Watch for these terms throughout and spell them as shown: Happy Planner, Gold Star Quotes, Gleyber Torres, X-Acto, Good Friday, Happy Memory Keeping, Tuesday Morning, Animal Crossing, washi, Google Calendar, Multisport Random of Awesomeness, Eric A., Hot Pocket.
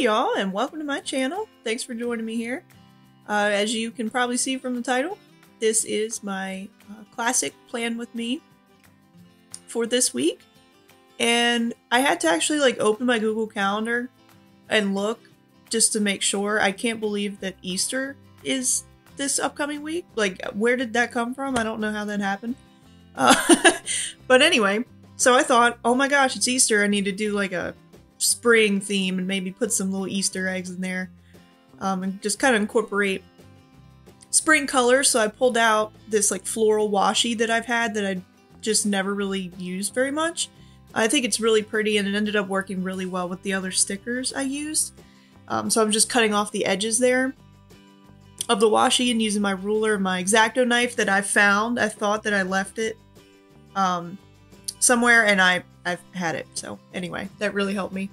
Hey y'all, and welcome to my channel. Thanks for joining me here. As you can probably see from the title, this is my classic plan with me for this week. And I had to actually like open my Google Calendar and look just to make sure. I can't believe that Easter is this upcoming week. Like, where did that come from? I don't know how that happened. But anyway, so I thought, oh my gosh, it's Easter. I need to do like a spring theme and maybe put some little Easter eggs in there and just kind of incorporate spring colors. So I pulled out this like floral washi that I've had that I just never really used very much. I think it's really pretty and it ended up working really well with the other stickers I used. So I'm just cutting off the edges there of the washi and using my ruler and my X-Acto knife that I found. I thought that I left it somewhere and I've had it, so anyway, that really helped me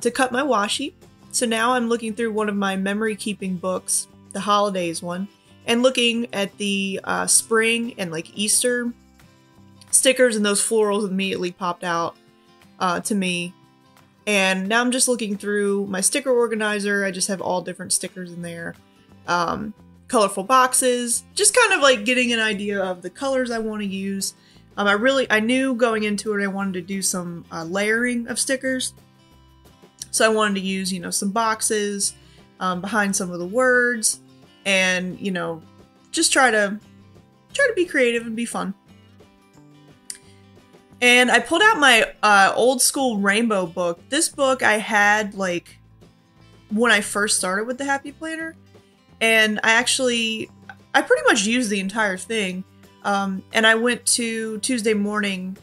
to cut my washi. So now I'm looking through one of my memory keeping books, the holidays one, and looking at the spring and like Easter stickers, and those florals immediately popped out to me. And now I'm just looking through my sticker organizer. I just have all different stickers in there, colorful boxes, just kind of like getting an idea of the colors I want to use. I knew going into it I wanted to do some layering of stickers. So I wanted to use, you know, some boxes behind some of the words and, you know, just try to be creative and be fun. And I pulled out my old school rainbow book. This book I had like when I first started with the Happy Planner, and I pretty much used the entire thing. And I went to Tuesday Morning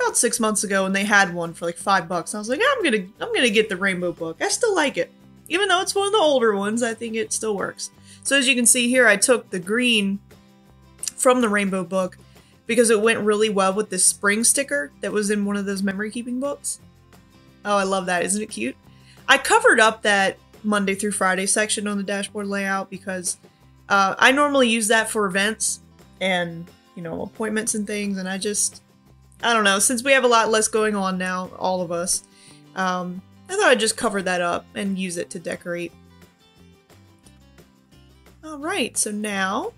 about 6 months ago, and they had one for like $5. And I was like, I'm gonna get the rainbow book. I still like it, even though it's one of the older ones. I think it still works. So as you can see here, I took the green from the rainbow book because it went really well with this spring sticker that was in one of those memory keeping books. Oh, I love that! Isn't it cute? I covered up that Monday through Friday section on the dashboard layout because I normally use that for events and, you know, appointments and things, and I don't know, since we have a lot less going on now, all of us, I thought I'd just cover that up and use it to decorate. Alright, so now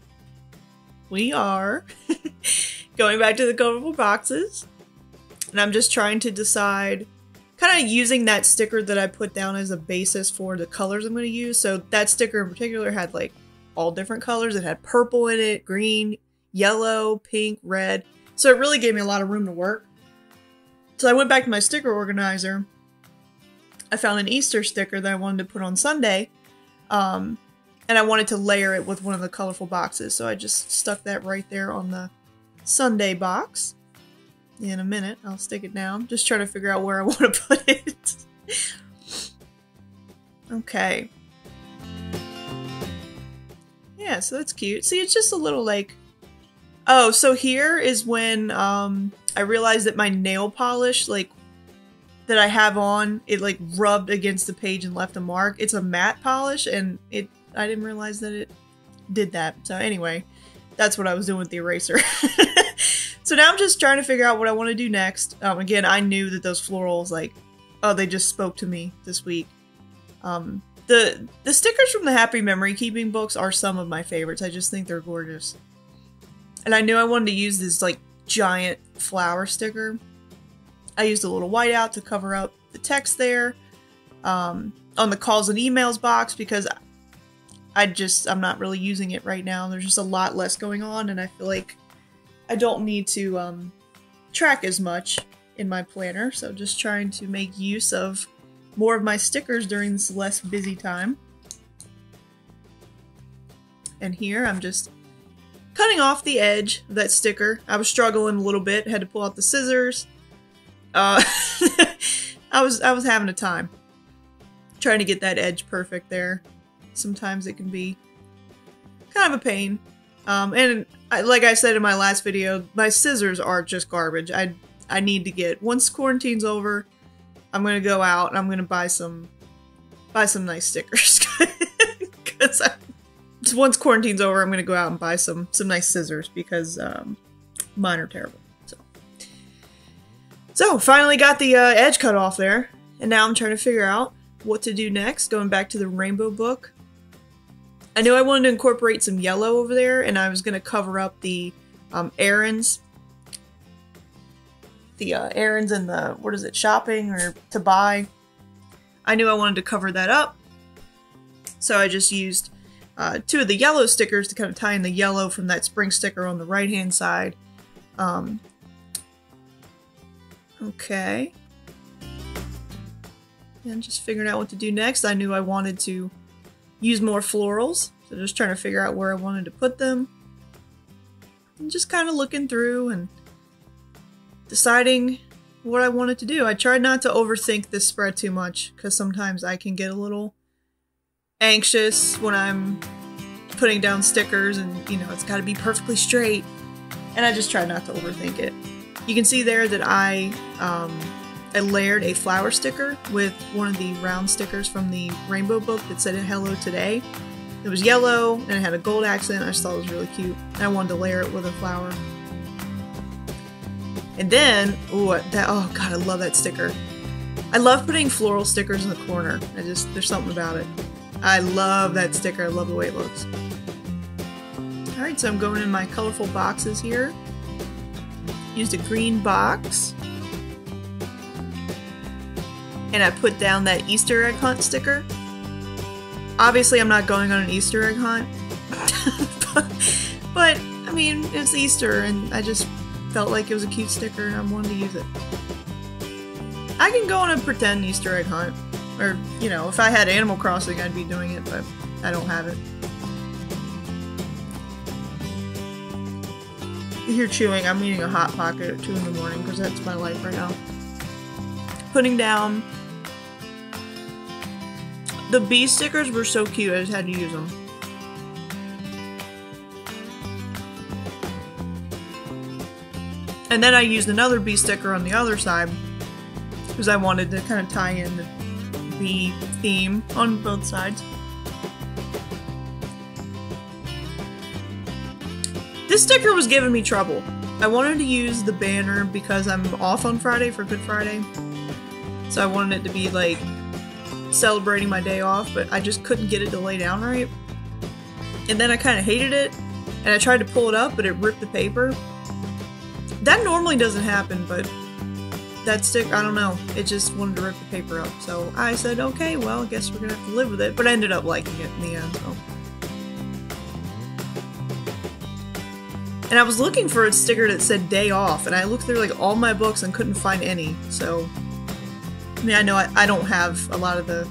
we are going back to the colorful boxes, and I'm just trying to decide, kind of using that sticker that I put down as a basis for the colors I'm going to use. So that sticker in particular had like all different colors. It had purple in it, green, yellow, pink, red. So it really gave me a lot of room to work. So I went back to my sticker organizer. I found an Easter sticker that I wanted to put on Sunday. And I wanted to layer it with one of the colorful boxes. So I just stuck that right there on the Sunday box. In a minute, I'll stick it down. Just trying to figure out where I want to put it. Okay. Yeah, so that's cute. See, it's just a little like... Oh, so here is when I realized that my nail polish, like, that I have on, it like rubbed against the page and left a mark. It's a matte polish, and I didn't realize that it did that. So anyway, that's what I was doing with the eraser. So now I'm just trying to figure out what I want to do next. Again, I knew that those florals, like, oh, they just spoke to me this week. The stickers from the Happy Memory Keeping books are some of my favorites. I just think they're gorgeous. And I knew I wanted to use this like giant flower sticker. I used a little whiteout to cover up the text there on the calls and emails box because I'm not really using it right now. There's just a lot less going on, and I feel like I don't need to track as much in my planner. So just trying to make use of more of my stickers during this less busy time. And here I'm just cutting off the edge of that sticker. I was struggling a little bit, had to pull out the scissors. I was having a time trying to get that edge perfect there. Sometimes it can be kind of a pain. And like I said in my last video, my scissors are just garbage. I need to get, once quarantine's over, I'm gonna go out and I'm gonna buy some nice stickers. Because once quarantine's over, I'm gonna go out and buy some nice scissors because mine are terrible. So finally got the edge cut off there, and now I'm trying to figure out what to do next, going back to the rainbow book. I knew I wanted to incorporate some yellow over there, and I was going to cover up the errands. The errands and the, what is it, shopping or to buy. I knew I wanted to cover that up, so I just used two of the yellow stickers to kind of tie in the yellow from that spring sticker on the right hand side. Okay. And just figuring out what to do next. I knew I wanted to use more florals, so just trying to figure out where I wanted to put them. And just kind of looking through and deciding what I wanted to do. I tried not to overthink this spread too much, because sometimes I can get a little anxious when I'm putting down stickers and, you know, it's got to be perfectly straight. And I just tried not to overthink it. You can see there that I layered a flower sticker with one of the round stickers from the rainbow book that said hello today. It was yellow and it had a gold accent. I just thought it was really cute, and I wanted to layer it with a flower. And then, oh god, I love that sticker. I love putting floral stickers in the corner. There's something about it. I love that sticker. I love the way it looks. Alright, so I'm going in my colorful boxes here. Used a green box. And I put down that Easter egg hunt sticker. Obviously, I'm not going on an Easter egg hunt. but, I mean, it's Easter, and I just felt like it was a cute sticker and I wanted to use it. I can go on a pretend Easter egg hunt, or, you know, if I had Animal Crossing I'd be doing it, but I don't have it. You hear chewing, I'm eating a Hot Pocket at 2 in the morning because that's my life right now. Putting down the bee stickers were so cute, I just had to use them. And then I used another bee sticker on the other side because I wanted to kind of tie in the bee theme on both sides. This sticker was giving me trouble. I wanted to use the banner because I'm off on Friday for Good Friday. So I wanted it to be like celebrating my day off, but I just couldn't get it to lay down right. And then I kind of hated it, and I tried to pull it up, but it ripped the paper. That normally doesn't happen, but that sticker, I don't know, it just wanted to rip the paper up. So I said, okay, well, I guess we're going to have to live with it, but I ended up liking it in the end. So. And I was looking for a sticker that said day off, and I looked through like all my books and couldn't find any. So, I mean, I know I don't have a lot of the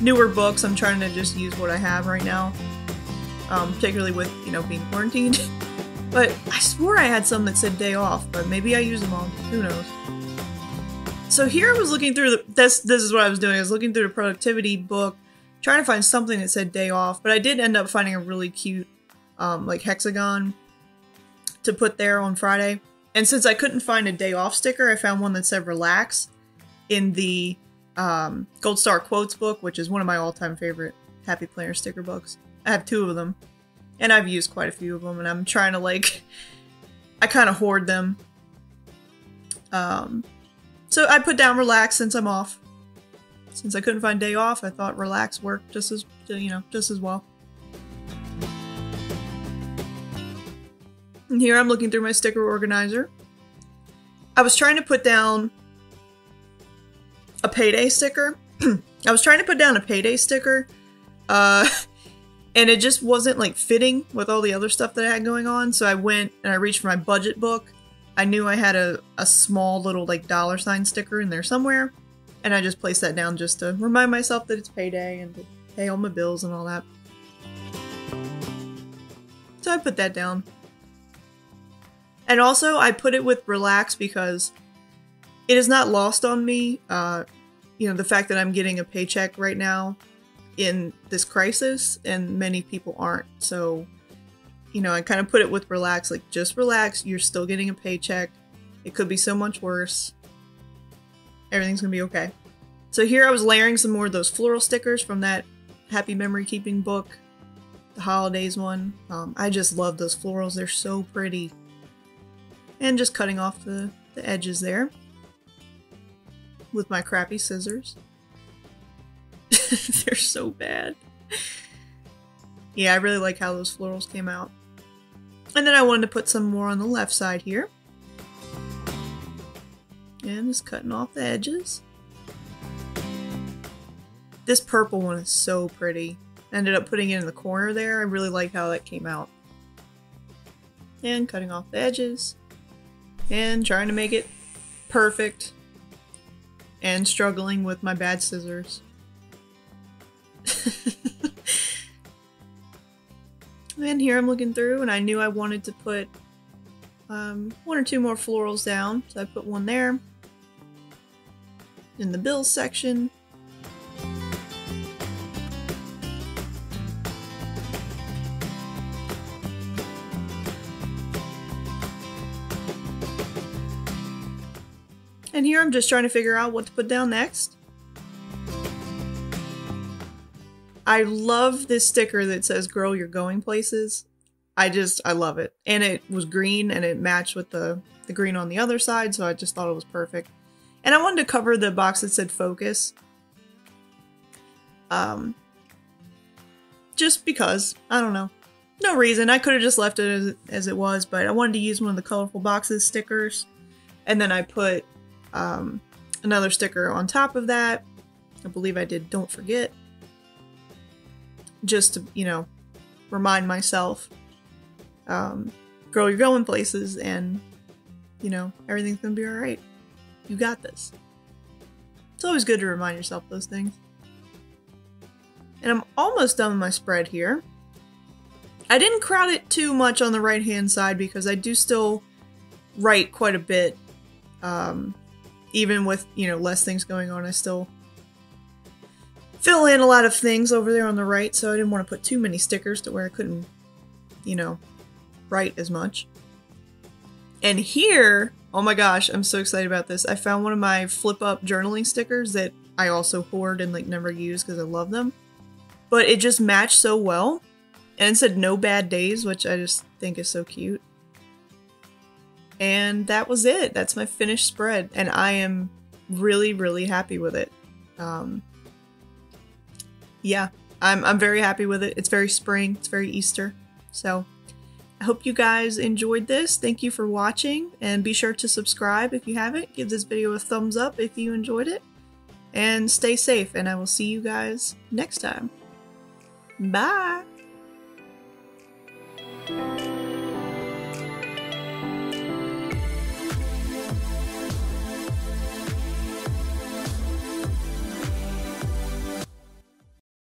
newer books. I'm trying to just use what I have right now, particularly with, you know, being quarantined. But I swore I had some that said day off, but maybe I used them all. Who knows? So here I was looking through the... This is what I was doing. I was looking through the productivity book, trying to find something that said day off. But I did end up finding a really cute, like, hexagon to put there on Friday. And since I couldn't find a day off sticker, I found one that said relax in the Gold Star Quotes book, which is one of my all-time favorite Happy Planner sticker books. I have two of them. And I've used quite a few of them, and I'm trying to, like, I kind of hoard them. So I put down relax since I'm off. Since I couldn't find day off, I thought relax worked just as, you know, just as well. And here I'm looking through my sticker organizer. I was trying to put down a payday sticker. And it just wasn't like fitting with all the other stuff that I had going on. So I went and I reached for my budget book. I knew I had a small little like dollar sign sticker in there somewhere. And I just placed that down just to remind myself that it's payday and to pay all my bills and all that. So I put that down. And also I put it with relax because it is not lost on me. You know, the fact that I'm getting a paycheck right now in this crisis, and many people aren't. So, you know, I kind of put it with relax, like just relax, you're still getting a paycheck. It could be so much worse. Everything's gonna be okay. So here I was layering some more of those floral stickers from that Happy Memory Keeping book, the holidays one. I just love those florals, they're so pretty. And just cutting off the edges there with my crappy scissors. They're so bad. Yeah, I really like how those florals came out. And then I wanted to put some more on the left side here. And just cutting off the edges. This purple one is so pretty. I ended up putting it in the corner there. I really like how that came out. And cutting off the edges. And trying to make it perfect. And struggling with my bad scissors. And here I'm looking through, and I knew I wanted to put one or two more florals down, so I put one there in the bills section. And here I'm just trying to figure out what to put down next. I love this sticker that says, "Girl, you're going places." I love it. And it was green and it matched with the green on the other side, so I just thought it was perfect. And I wanted to cover the box that said focus. Just because, I don't know. No reason, I could have just left it as it was, but I wanted to use one of the colorful boxes stickers. And then I put another sticker on top of that. I believe I did "Don't forget." Just to, you know, remind myself, girl, you're going places, and, you know, everything's gonna be alright. You got this. It's always good to remind yourself those things. And I'm almost done with my spread here. I didn't crowd it too much on the right-hand side because I do still write quite a bit. Even with, you know, less things going on, I still fill in a lot of things over there on the right, so I didn't want to put too many stickers to where I couldn't, you know, write as much. And here, oh my gosh, I'm so excited about this. I found one of my flip-up journaling stickers that I also hoard and like never use because I love them. But it just matched so well. And it said "No bad days," which I just think is so cute. And that was it. That's my finished spread. And I am really, really happy with it. Yeah, I'm very happy with it. It's very spring. It's very Easter. So I hope you guys enjoyed this. Thank you for watching, and be sure to subscribe if you haven't. Give this video a thumbs up if you enjoyed it, and stay safe, and I will see you guys next time. Bye!